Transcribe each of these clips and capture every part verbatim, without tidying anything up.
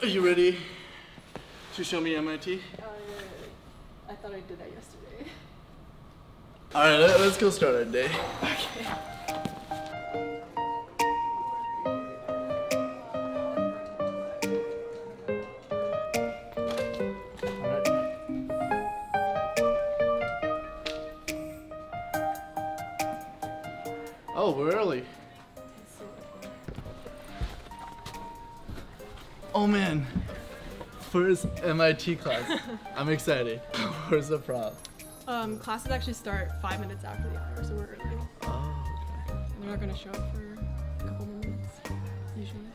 Are you ready to show me M I T? Uh, I thought I did that yesterday. All right, let's go start our day. Okay. Oh, we're early. Oh man, first M I T class. I'm excited. Where's the prop? Um, classes actually start five minutes after the hour, so we're early. Oh, okay. They're not gonna show up for a couple minutes, usually.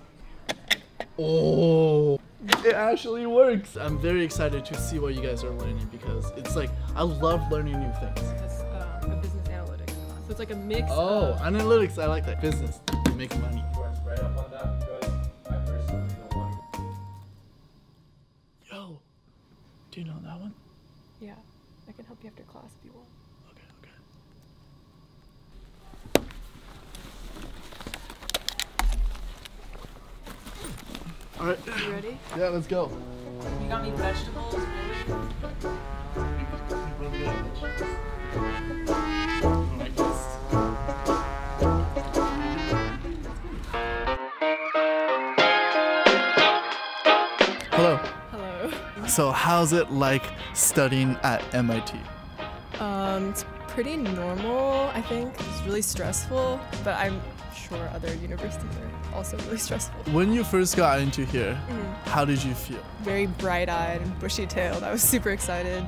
Oh, it actually works. I'm very excited to see what you guys are learning because it's like, I love learning new things. It's um, a business analytics class, so it's like a mix Oh, of analytics, I like that. Business, you make money. Do you know that one? Yeah, I can help you after class if you want. Okay, okay. All right. You ready? Yeah, let's go. You got me vegetables, really? Hello. So how's it like studying at M I T? Um, it's pretty normal, I think. It's really stressful, but I'm sure other universities are also really stressful. When you first got into here, mm-hmm. how did you feel? Very bright-eyed and bushy-tailed. I was super excited,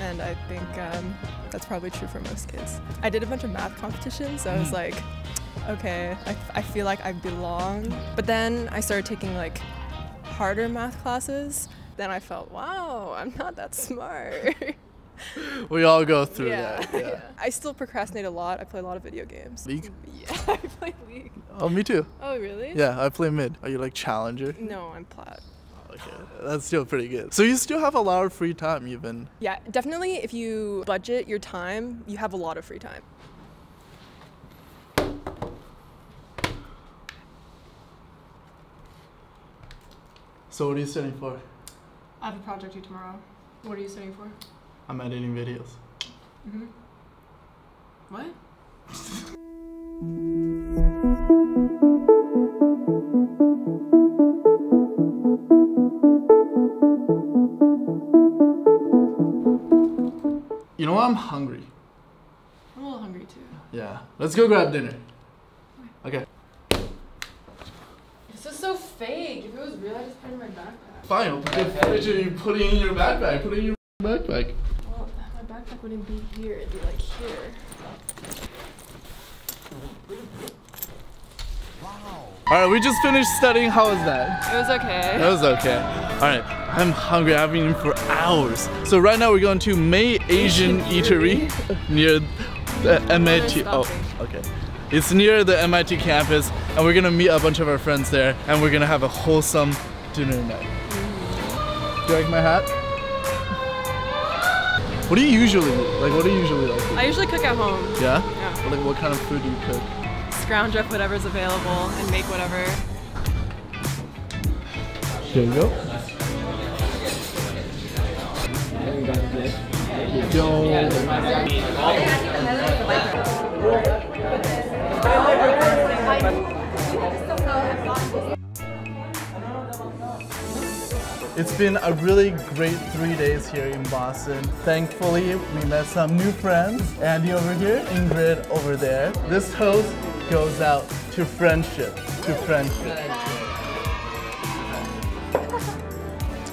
and I think um, that's probably true for most kids. I did a bunch of math competitions, so mm-hmm. I was like, okay, I, I feel like I belong. But then I started taking like harder math classes. Then I felt, wow, I'm not that smart. We all go through yeah, that. Yeah. Yeah. I still procrastinate a lot. I play a lot of video games. League? Yeah, I play League. Oh, me too. Oh, really? Yeah, I play mid. Are you like Challenger? No, I'm Plat. Oh, okay, that's still pretty good. So you still have a lot of free time even. Yeah, definitely if you budget your time, you have a lot of free time. So what are you studying for? I have a project due tomorrow. What are you studying for? I'm editing videos. Mm-hmm. What? You know what? I'm hungry. I'm a little hungry too. Yeah. Let's go grab dinner. Okay. This is so fake. If it was real, I just put it in my backpack. Fine, I'll put it, you put it in your backpack. Put it in your backpack. Well, my backpack wouldn't be here. It'd be like here. Wow. Alright, we just finished studying. How was that? It was okay. It was okay. Alright, I'm hungry. I've been eating for hours. So right now we're going to May Asian Eatery near the M I T. Oh, okay. It's near the M I T campus, and we're going to meet a bunch of our friends there, and we're going to have a wholesome dinner night. Do you like my hat? What do you usually like? What do you usually like? I usually cook at home. Yeah? Yeah. Well, like, what kind of food do you cook? Scrounge up whatever's available and make whatever. There you go. Yo. It's been a really great three days here in Boston. Thankfully, we met some new friends. Andy over here, Ingrid over there. This toast goes out to friendship, to friendship.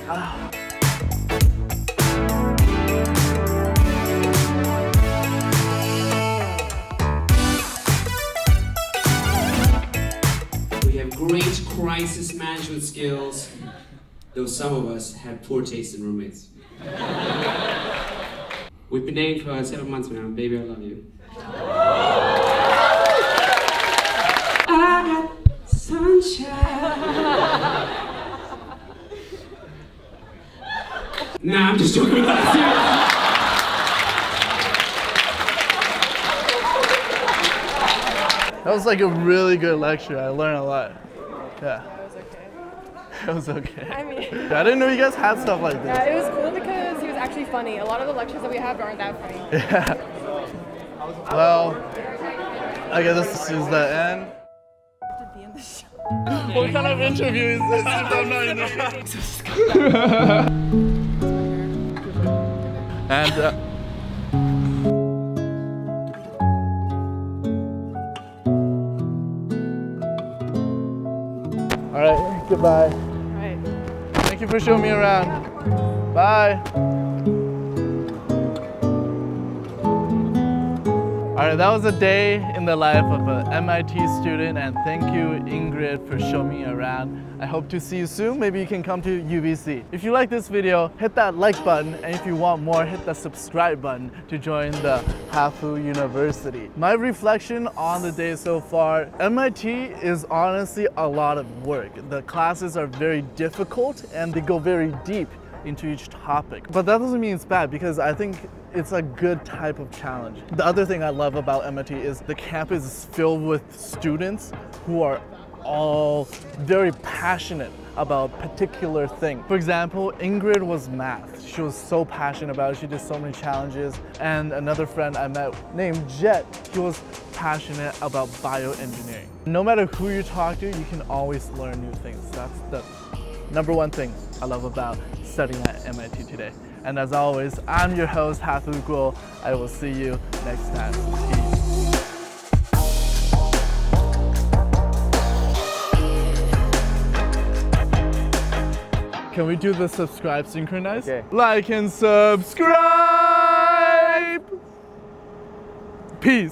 Ah. We have great crisis management skills. Though some of us have poor taste in roommates. We've been dating for uh, seven months now. Baby, I love you. I got sunshine. Nah, I'm just joking. That was like a really good lecture. I learned a lot. Yeah. It was okay. I mean, yeah, I didn't know you guys had stuff like this. Yeah, it was cool because he was actually funny. A lot of the lectures that we have aren't that funny. Yeah. Well, I guess this is the end. To be in the show. What kind of interview is this? I'm not in the And. Uh, Alright, goodbye. Alright. Thank you for showing me around. Yeah, bye. Alright, that was a day in the life of an M I T student, and thank you, Ingrid, for showing me around. I hope to see you soon. Maybe you can come to U B C. If you like this video, hit that like button, and if you want more, hit the subscribe button to join the Hafu University. My reflection on the day so far, M I T is honestly a lot of work. The classes are very difficult and they go very deep into each topic. But that doesn't mean it's bad because I think it's a good type of challenge. The other thing I love about M I T is the campus is filled with students who are all very passionate about a particular thing. For example, Ingrid was math. She was so passionate about it. She did so many challenges. And another friend I met named Jet, he was passionate about bioengineering. No matter who you talk to, you can always learn new things. That's the number one thing I love about studying at M I T today. And as always, I'm your host, Hafu Guo. I will see you next time. Peace. Can we do the subscribe synchronized? Okay. Like and subscribe! Peace!